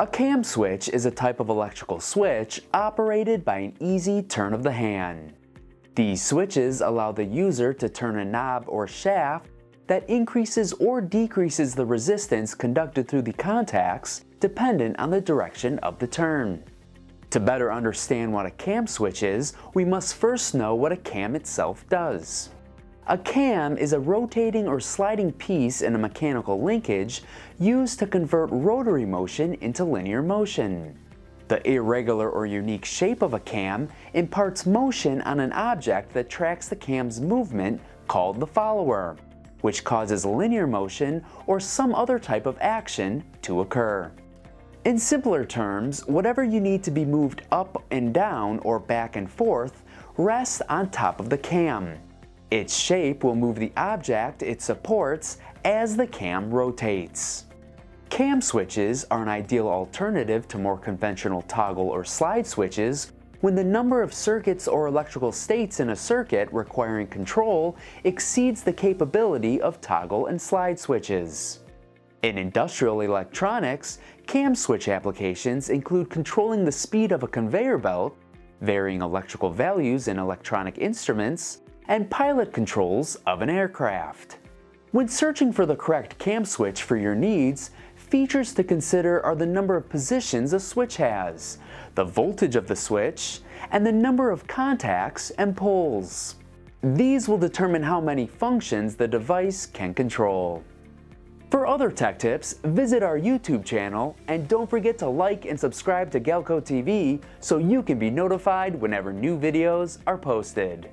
A cam switch is a type of electrical switch operated by an easy turn of the hand. These switches allow the user to turn a knob or shaft that increases or decreases the resistance conducted through the contacts dependent on the direction of the turn. To better understand what a cam switch is, we must first know what a cam itself does. A cam is a rotating or sliding piece in a mechanical linkage used to convert rotary motion into linear motion. The irregular or unique shape of a cam imparts motion on an object that tracks the cam's movement, called the follower, which causes linear motion or some other type of action to occur. In simpler terms, whatever you need to be moved up and down or back and forth rests on top of the cam. Its shape will move the object it supports as the cam rotates. Cam switches are an ideal alternative to more conventional toggle or slide switches when the number of circuits or electrical states in a circuit requiring control exceeds the capability of toggle and slide switches. In industrial electronics, cam switch applications include controlling the speed of a conveyor belt, varying electrical values in electronic instruments, and pilot controls of an aircraft. When searching for the correct cam switch for your needs, features to consider are the number of positions a switch has, the voltage of the switch, and the number of contacts and poles. These will determine how many functions the device can control. For other tech tips, visit our YouTube channel, and don't forget to like and subscribe to Galco TV so you can be notified whenever new videos are posted.